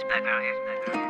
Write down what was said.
It's better.